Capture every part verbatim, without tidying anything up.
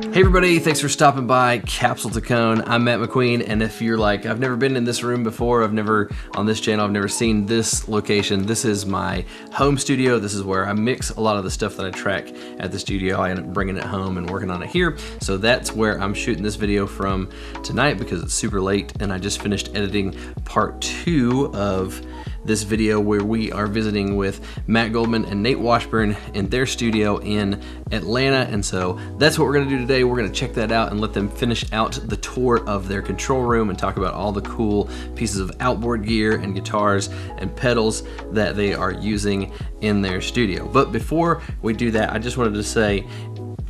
Hey everybody, thanks for stopping by Capsule to Cone. I'm Matt McQueen, and if you're like, I've never been in this room before, I've never, on this channel, I've never seen this location, this is my home studio. This is where I mix a lot of the stuff that I track at the studio. I end up bringing it home and working on it here. So that's where I'm shooting this video from tonight because it's super late and I just finished editing part two of this video where we are visiting with Matt Goldman and Nate Washburn in their studio in Atlanta. And so that's what we're gonna do today. We're gonna check that out and let them finish out the tour of their control room and talk about all the cool pieces of outboard gear and guitars and pedals that they are using in their studio. But before we do that, I just wanted to say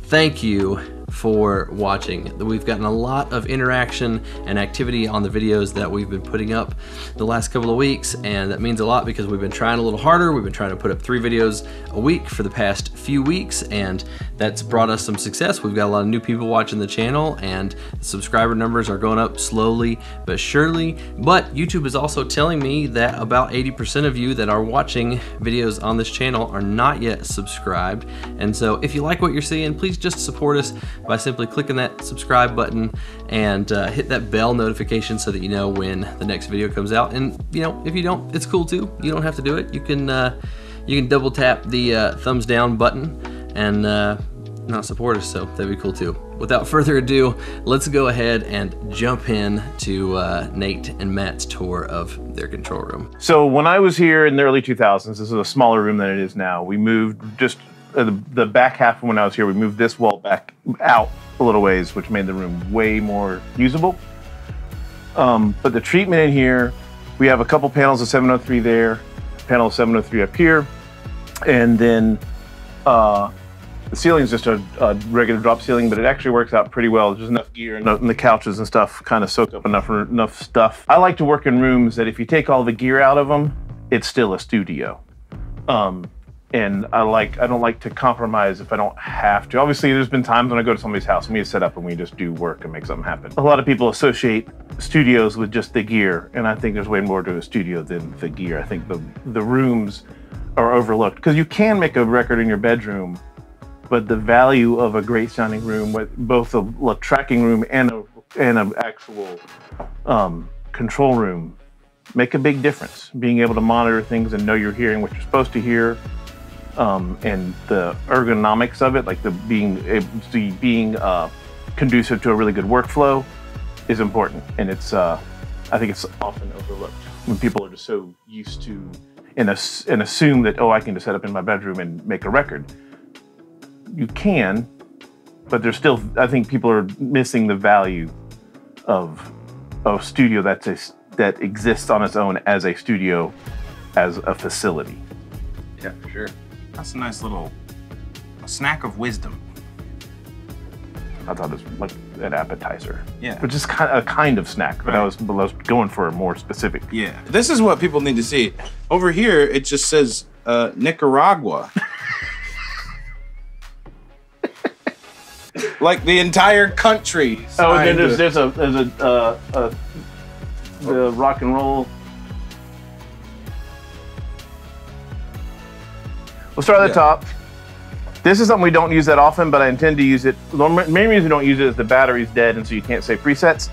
thank you for watching. We've gotten a lot of interaction and activity on the videos that we've been putting up the last couple of weeks, and that means a lot because we've been trying a little harder. We've been trying to put up three videos a week for the past few weeks, and that's brought us some success. We've got a lot of new people watching the channel, and the subscriber numbers are going up slowly but surely. But YouTube is also telling me that about eighty percent of you that are watching videos on this channel are not yet subscribed. And so if you like what you're seeing, please just support us by simply clicking that subscribe button and uh, hit that bell notification so that you know when the next video comes out. And you know, if you don't, it's cool too. You don't have to do it. You can uh, you can double tap the uh, thumbs down button and uh, not support us. So that'd be cool too. Without further ado, let's go ahead and jump in to uh, Nate and Matt's tour of their control room. So when I was here in the early two thousands, this is a smaller room than it is now. We moved just The, the back half of when I was here, we moved this wall back out a little ways, which made the room way more usable. Um, but the treatment in here, we have a couple panels of seven oh three there, panel of seven oh three up here, and then uh, the ceiling's just a, a regular drop ceiling, but it actually works out pretty well. There's enough gear and, and the couches and stuff kind of soak up enough, enough stuff. I like to work in rooms that if you take all the gear out of them, it's still a studio. Um, And I like, I don't like to compromise if I don't have to. Obviously, there's been times when I go to somebody's house and we set up and we just do work and make something happen. A lot of people associate studios with just the gear, and I think there's way more to a studio than the gear. I think the, the rooms are overlooked because you can make a record in your bedroom, but the value of a great sounding room with both a, a tracking room and a, and an actual um, control room make a big difference. Being able to monitor things and know you're hearing what you're supposed to hear, Um, and the ergonomics of it, like the being the being uh, conducive to a really good workflow, is important. And it's uh, I think it's often overlooked when people are just so used to and, ass and assume that, oh, I can just set up in my bedroom and make a record. You can, but there's still, I think people are missing the value of a studio that's a, that exists on its own as a studio, as a facility. Yeah, for sure. That's a nice little snack of wisdom. I thought it was like an appetizer. Yeah. Which is kind of a kind of snack, but right. I, was, I was going for a more specific. Yeah. This is what people need to see. Over here, it just says uh, Nicaragua. Like the entire country. Oh, and then there's, there's a, there's a, uh, a the rock and roll. We'll start at the yeah. top. This is something we don't use that often, but I intend to use it. The main reason we don't use it is the battery's dead, and so you can't save presets.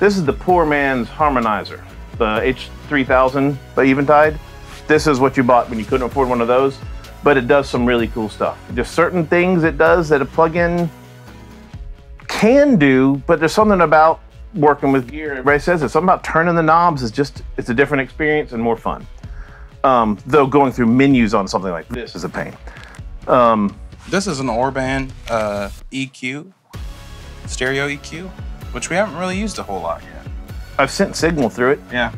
This is the poor man's harmonizer, the H three thousand by Eventide. This is what you bought when you couldn't afford one of those, but it does some really cool stuff. Just certain things it does that a plugin can do, but there's something about working with gear. Everybody says it. Something about turning the knobs is just, it's a different experience and more fun. Um, though going through menus on something like this is a pain. Um, this is an Orban uh, E Q, stereo E Q, which we haven't really used a whole lot yet. I've sent signal through it. Yeah.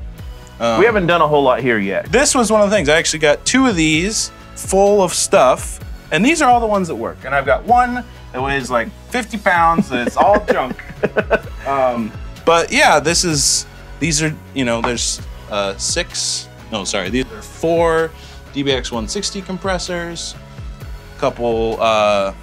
Um, we haven't done a whole lot here yet. This was one of the things. I actually got two of these full of stuff, and these are all the ones that work. And I've got one that weighs like fifty pounds, and it's all junk. Um, but yeah, this is, these are, you know, there's uh, six. No, sorry, these are four D B X one sixty compressors, a couple uh,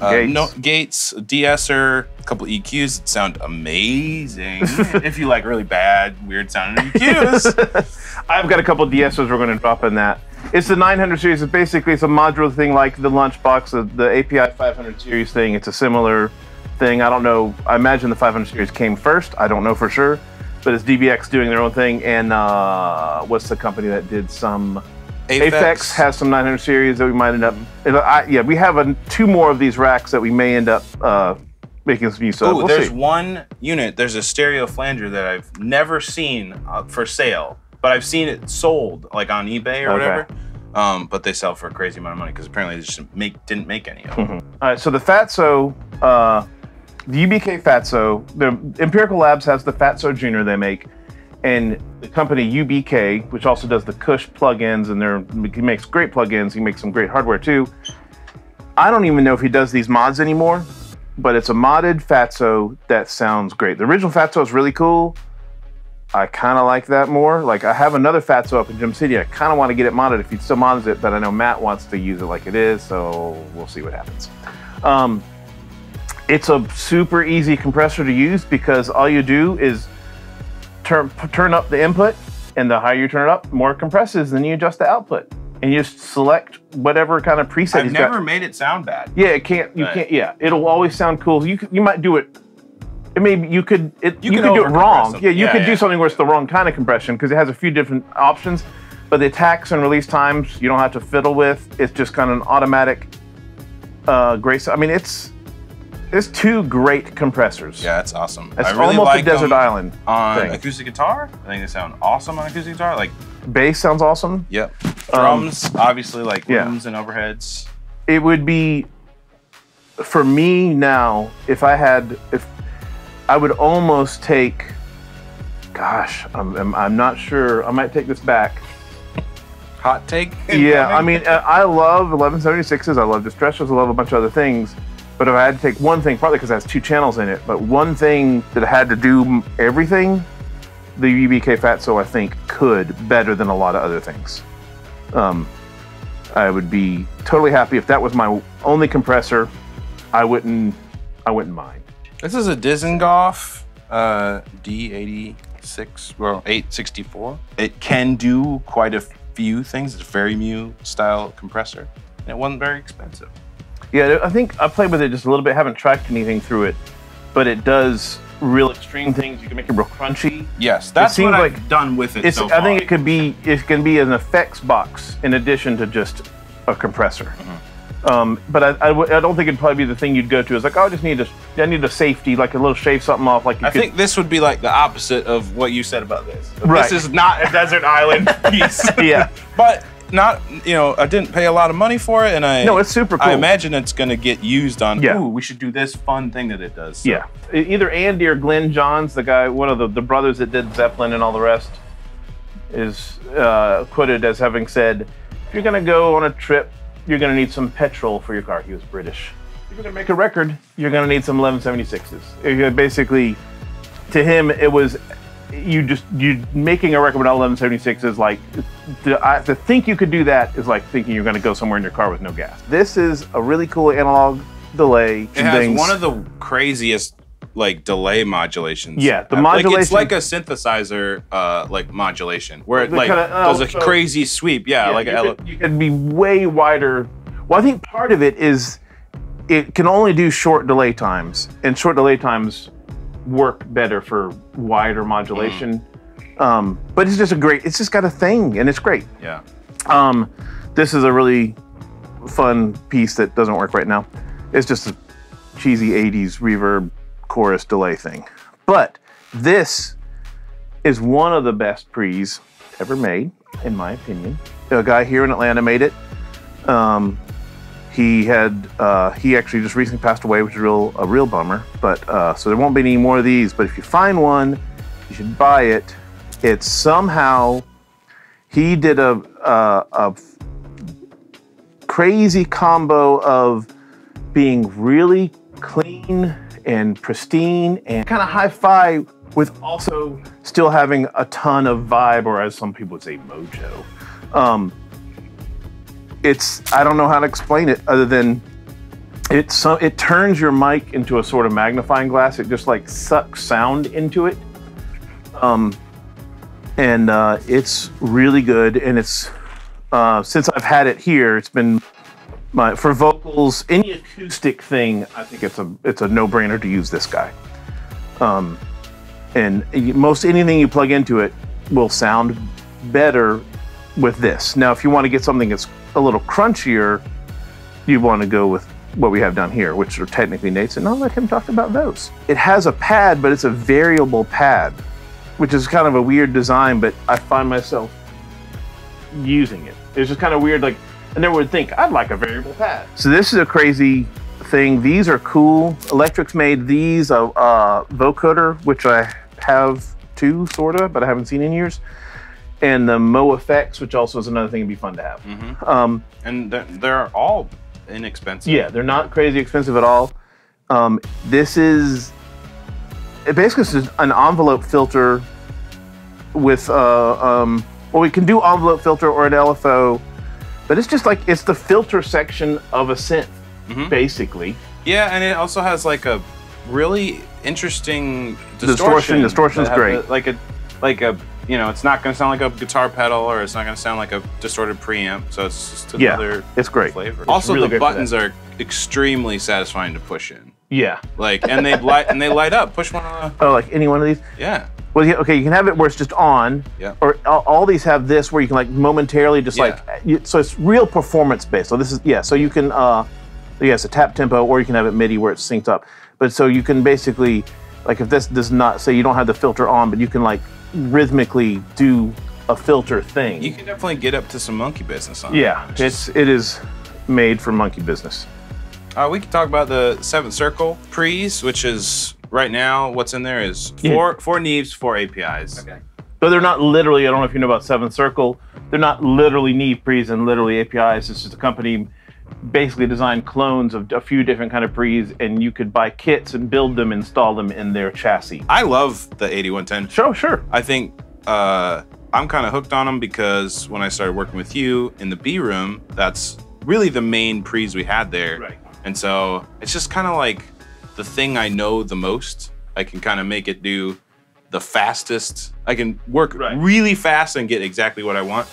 uh, gates. No, gates, a de-esser, a couple E Qs that sound amazing. If you like really bad, weird sounding E Qs. I've got a couple de-essers we're gonna drop in that. It's the nine hundred series. It's basically, it's a modular thing like the lunchbox, the A P I five hundred series thing. It's a similar thing. I don't know. I imagine the five hundred series came first. I don't know for sure, but it's D B X doing their own thing. And uh, what's the company that did some? Apex. Apex has some nine hundred series that we might end up. I, yeah, we have a, two more of these racks that we may end up uh, making some use of. Ooh, we'll there's see. one unit. There's a stereo flanger that I've never seen uh, for sale, but I've seen it sold like on eBay or okay. whatever. Um, but they sell for a crazy amount of money because apparently they just make, didn't make any of them. Mm-hmm. All right, so the Fatso, uh, the U B K Fatso, the Empirical Labs has the Fatso Junior they make, and the company U B K, which also does the Kush plugins, and he makes great plugins, he makes some great hardware too. I don't even know if he does these mods anymore, but it's a modded Fatso that sounds great. The original Fatso is really cool. I kind of like that more. Like, I have another Fatso up in Gym City. I kind of want to get it modded if he still mods it, but I know Matt wants to use it like it is, so we'll see what happens. Um, it's a super easy compressor to use because all you do is turn, turn up the input, and the higher you turn it up, more it compresses, then you adjust the output. And you just select whatever kind of preset I've he's never got. made it sound bad. Yeah, it can't, you right. can't, yeah. It'll always sound cool. You, you might do it I mean, you could it, you, you could do it wrong. Something. Yeah, you yeah, could yeah. do something where it's the wrong kind of compression because it has a few different options. But the attacks and release times you don't have to fiddle with. It's just kind of an automatic uh, grace. I mean, it's it's two great compressors. Yeah, it's awesome. It's I really almost like a desert island on thing. acoustic guitar. I think they sound awesome on acoustic guitar. Like bass sounds awesome. Yep. Drums, um, obviously, like looms yeah. and overheads. It would be for me now if I had if. I would almost take, gosh, I'm, I'm, I'm not sure. I might take this back. Hot take? Yeah, I mean, I love eleven seventy-sixes. I love distressors. I love a bunch of other things. But if I had to take one thing, probably because it has two channels in it, but one thing that had to do everything, the U B K Fatso, I think, could better than a lot of other things. Um, I would be totally happy. If that was my only compressor, I wouldn't, I wouldn't mind. This is a Dizengolf uh, D eighty-six, well, eight sixty-four. It can do quite a few things. It's a very Mu style compressor, and it wasn't very expensive. Yeah, I think I played with it just a little bit. I haven't tracked anything through it, but it does real extreme things. You can make it real crunchy. Yes, that's what I've like done with it it's, so far. I think it could be, it can be an effects box in addition to just a compressor. Mm-hmm. Um, but I, I, w I don't think it'd probably be the thing you'd go to. It's like, oh, I just need a, I need a safety, like a little shave something off. Like you I could. think this would be like the opposite of what you said about this. Right. This is not a desert island piece. Yeah. But not, you know, I didn't pay a lot of money for it, and I no, it's super cool. I imagine it's going to get used on. Yeah. Ooh, we should do this fun thing that it does. So. Yeah. Either Andy or Glenn Johns, the guy, one of the, the brothers that did Zeppelin and all the rest, is uh, quoted as having said, "If you're going to go on a trip, you're gonna need some petrol for your car." He was British. If you're gonna make a record, you're gonna need some eleven seventy-sixes. Basically, to him, it was, you just, you making a record without eleven seventy-sixes, like, to, I, to think you could do that is like thinking you're gonna go somewhere in your car with no gas. This is a really cool analog delay. It has things. one of the craziest like delay modulations. Yeah, the modulation. Like, it's like a synthesizer uh, like modulation where it like kinda, oh, does a so, crazy sweep. Yeah, yeah like you, a, could, you could be way wider. Well, I think part of it is it can only do short delay times, and short delay times work better for wider modulation. Mm. Um, but it's just a great, it's just got a thing and it's great. Yeah. Um, this is a really fun piece that doesn't work right now. It's just a cheesy eighties reverb chorus delay thing. But this is one of the best pre's ever made, in my opinion. A guy here in Atlanta made it. Um, he had, uh, he actually just recently passed away, which is real, a real bummer. But uh, so there won't be any more of these, but if you find one, you should buy it. It's somehow, he did a, a, a crazy combo of being really clean and pristine and kind of hi-fi with also still having a ton of vibe, or as some people would say, mojo. Um, it's, I don't know how to explain it other than it's so, it turns your mic into a sort of magnifying glass. It just like sucks sound into it. Um, and uh, it's really good. And it's, uh, since I've had it here, it's been my for vocals, any acoustic thing, I think it's a it's a no-brainer to use this guy. Um, and most anything you plug into it will sound better with this. Now, if you want to get something that's a little crunchier, you want to go with what we have down here, which are technically Nate's, and I'll let him talk about those. It has a pad, but it's a variable pad, which is kind of a weird design, but I find myself using it. It's just kind of weird, like, I never would think, I'd like a variable pad. So this is a crazy thing. These are cool. Electric's made these, a uh, vocoder, which I have two, sort of, but I haven't seen in years. And the Mo Effects, which also is another thing that'd be fun to have. Mm-hmm. um, and they're, they're all inexpensive. Yeah, they're not crazy expensive at all. Um, this is, it basically is an envelope filter with, uh, um, well, we can do envelope filter or an L F O, but it's just like, it's the filter section of a synth, mm-hmm. basically. Yeah, and it also has like a really interesting distortion. Distortion, distortion's great. A, like a, like a, you know, it's not going to sound like a guitar pedal, or it's not going to sound like a distorted preamp. So it's just another yeah, it's great. flavor. It's also, really the buttons are extremely satisfying to push in. Yeah. Like, and they light and they light up. Push one on. Oh, like any one of these. Yeah. Well, okay, you can have it where it's just on. Yeah. Or all, all these have this where you can like momentarily just yeah. like. So it's real performance based. So this is yeah. So you can uh, yeah, it's a tap tempo, or you can have it MIDI where it's synced up. But so you can basically, like, if this does not say, so you don't have the filter on, but you can like rhythmically do a filter thing. You can definitely get up to some monkey business on it. Yeah, it's it is made for monkey business. Uh, we can talk about the Seventh Circle Pre's, which is right now what's in there is four yeah. four Neves, four A P Is. Okay. Though they're not literally, I don't know if you know about Seventh Circle, they're not literally Neve Pre's and literally A P Is. It's just a company basically designed clones of a few different kind of pre's, and you could buy kits and build them, install them in their chassis. I love the eighty-one ten. Sure, sure. I think uh, I'm kind of hooked on them because when I started working with you in the B room, that's really the main pre's we had there. Right. And so it's just kind of like the thing I know the most. I can kind of make it do the fastest. I can work right. really fast and get exactly what I want.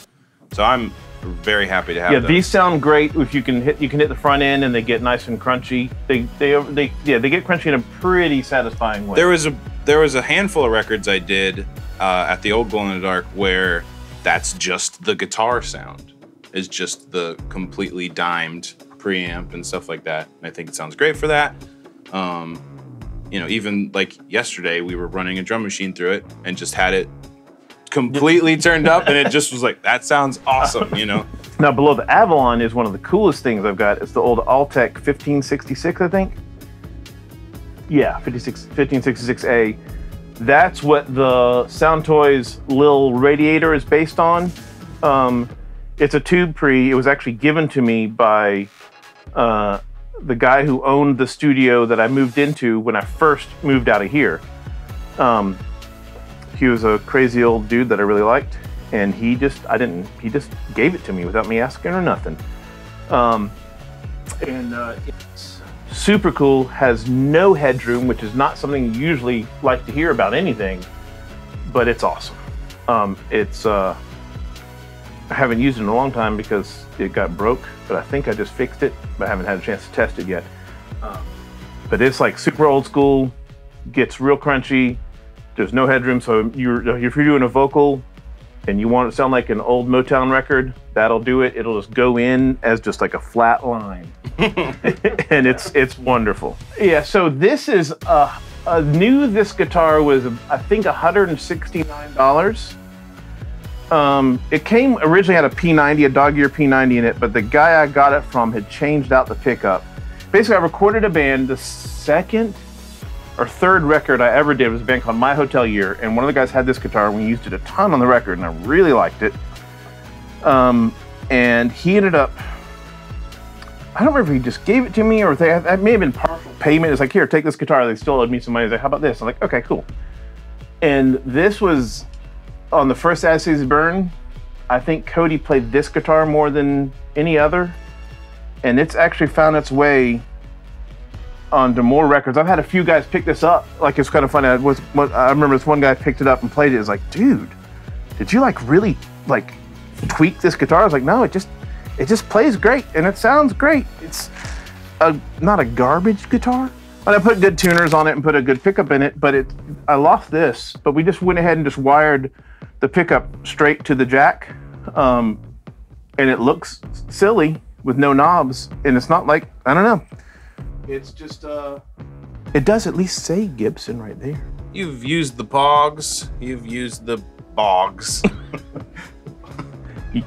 So I'm very happy to have. Yeah, those. These sound great if you can hit. You can hit the front end, and they get nice and crunchy. They, they, they, yeah, they get crunchy in a pretty satisfying way. There was a, there was a handful of records I did uh, at the old Glow in the Dark where that's just the guitar sound. It's just the completely dimed preamp and stuff like that. And I think it sounds great for that. Um, you know, even like yesterday, we were running a drum machine through it and just had it completely turned up, and it just was like, that sounds awesome, you know? Now, below the Avalon is one of the coolest things I've got. It's the old Altec fifteen sixty-six, I think. Yeah, fifteen sixty-six A. That's what the Sound Toys Lil Radiator is based on. Um, it's a tube pre. It was actually given to me by uh, the guy who owned the studio that I moved into when I first moved out of here. Um, He was a crazy old dude that I really liked, and he just, I didn't, he just gave it to me without me asking or nothing. Um, and uh, it's super cool, has no headroom, which is not something you usually like to hear about anything, but it's awesome. Um, it's, uh, I haven't used it in a long time because it got broke, but I think I just fixed it, but I haven't had a chance to test it yet. Um, but it's like super old school, gets real crunchy. There's no headroom, so you're, if you're doing a vocal and you want it to sound like an old Motown record, that'll do it. It'll just go in as just like a flat line. And it's it's wonderful. Yeah, so this is, uh, I knew this guitar was, I think, one hundred sixty-nine dollars. Um, it came, originally had a P ninety, a dog ear P ninety in it, but the guy I got it from had changed out the pickup. Basically, I recorded a band the second Our third record I ever did was a band called My Hotel Year, and one of the guys had this guitar, and we used it a ton on the record, and I really liked it. Um, and he ended up, I don't remember if he just gave it to me, or if they, that may have been partial payment. It's like, here, take this guitar. They still owed me some money. He's like, how about this? I'm like, okay, cool. And this was on the first As Cities Burn. I think Cody played this guitar more than any other, and it's actually found its way onto more records. I've had a few guys pick this up. Like, it's kind of funny. I was, I remember this one guy picked it up and played it. It's like, dude, did you like really like tweak this guitar? I was like, no, it just It just plays great and it sounds great. It's a, not a garbage guitar. And I put good tuners on it and put a good pickup in it, but it, I lost this, but we just went ahead and just wired the pickup straight to the jack. Um, and it looks silly with no knobs. And it's not like, I don't know. It's just, uh, it does at least say Gibson right there. You've used the P O Gs, you've used the B O Gs.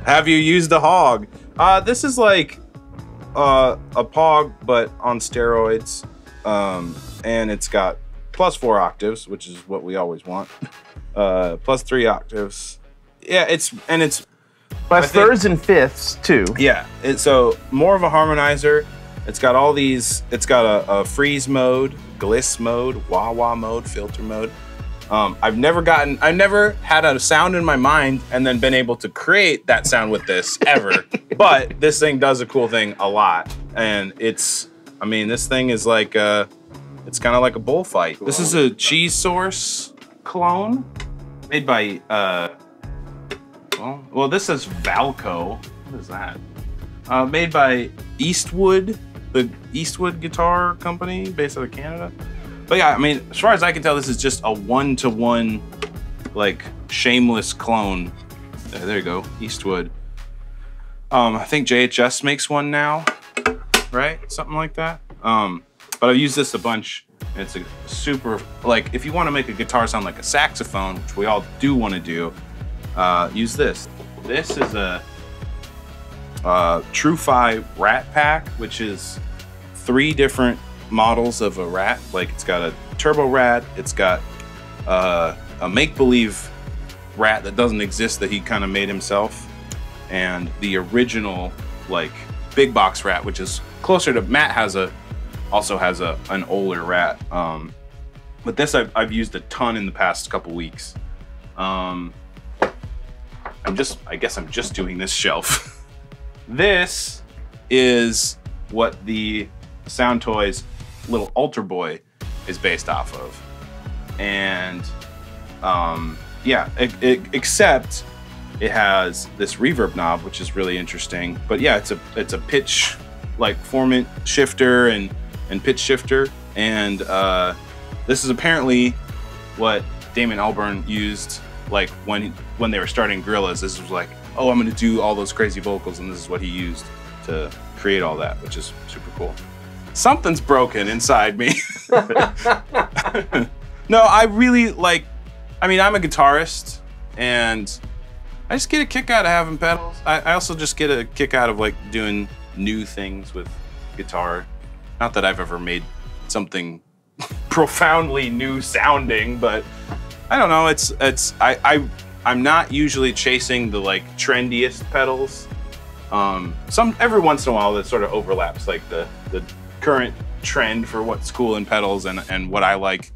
Have you used a H O G? Uh, this is like uh, a P O G, but on steroids. Um, and it's got plus four octaves, which is what we always want. Uh, plus three octaves. Yeah, it's, and it's. Plus thirds and fifths too. Yeah, it, so more of a harmonizer. It's got all these, it's got a, a freeze mode, gliss mode, wah-wah mode, filter mode. Um, I've never gotten, I've never had a sound in my mind and then been able to create that sound with this ever. But this thing does a cool thing a lot. And it's, I mean, this thing is like, a, it's kind of like a bullfight. This is a Cheese Source clone made by, uh, well, well, this is Valco. What is that? Uh, made by Eastwood, the Eastwood Guitar Company based out of Canada. But yeah, I mean, as far as I can tell, this is just a one-to-one, like, shameless clone. There, there you go, Eastwood. Um, I think J H S makes one now, right? Something like that. Um, but I've used this a bunch. It's a super, like, if you want to make a guitar sound like a saxophone, which we all do want to do, uh, use this. This is a uh, TrueFi Rat Pack, which is three different models of a rat. Like, it's got a turbo rat, it's got uh, a make-believe rat that doesn't exist that he kind of made himself, and the original, like, big box rat, which is closer to, Matt has a, also has a, an older rat. Um, but this I've, I've used a ton in the past couple weeks. Um, I'm just, I guess I'm just doing this shelf. This is what the Sound Toys Little Alter Boy is based off of. And um, yeah, it, it, except it has this reverb knob, which is really interesting. But yeah, it's a it's a pitch, like, formant shifter and, and pitch shifter. And uh, this is apparently what Damon Albarn used, like, when, when they were starting Gorillaz. This was like, oh, I'm gonna do all those crazy vocals, and this is what he used to create all that, which is super cool. Something's broken inside me. No, I really like, I mean, I'm a guitarist, and I just get a kick out of having pedals. I, I also just get a kick out of, like, doing new things with guitar. Not that I've ever made something profoundly new sounding, but I don't know, it's, it's I, I, I'm not usually chasing the, like, trendiest pedals. Um, some, every once in a while that sort of overlaps, like, the, the current trend for what's cool in pedals and, and what I like.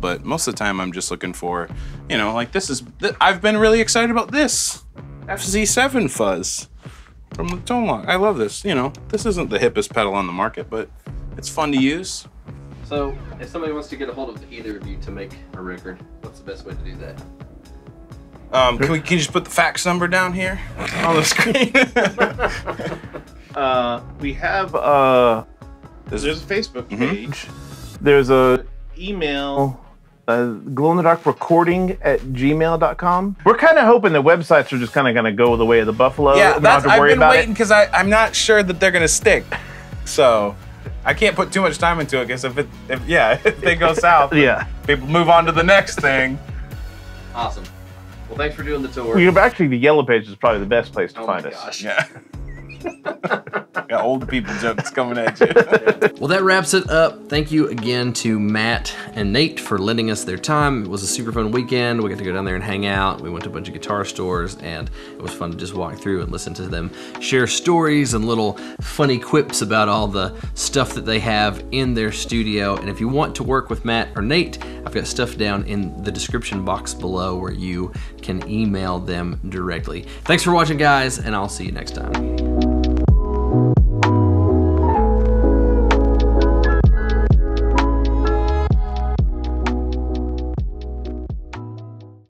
But most of the time I'm just looking for, you know, like, this is, th I've been really excited about this F Z seven fuzz from the Tone Lock. I love this, you know, this isn't the hippest pedal on the market, but it's fun to use. So if somebody wants to get a hold of either of you to make a record, what's the best way to do that? Um, can we can you just put the fax number down here on the screen? uh, we have uh, there's, there's a Facebook page. Mm-hmm. There's a email, uh, glow in the dark recording at gmail dot com. We're kind of hoping the websites are just kind of going to go the way of the buffalo. Yeah, that's, I've been waiting because I'm not sure that they're going to stick. So I can't put too much time into it because if it, if, yeah, if they go south, yeah, people move on to the next thing. Awesome. Well, thanks for doing the tour. Well, actually, the yellow page is probably the best place to oh find my gosh. us. Yeah. Got old people jokes coming at you. Well, that wraps it up. Thank you again to Matt and Nate for lending us their time. It was a super fun weekend. We got to go down there and hang out. We went to a bunch of guitar stores, and it was fun to just walk through and listen to them share stories and little funny quips about all the stuff that they have in their studio. And if you want to work with Matt or Nate, I've got stuff down in the description box below where you can email them directly. Thanks for watching, guys, and I'll see you next time.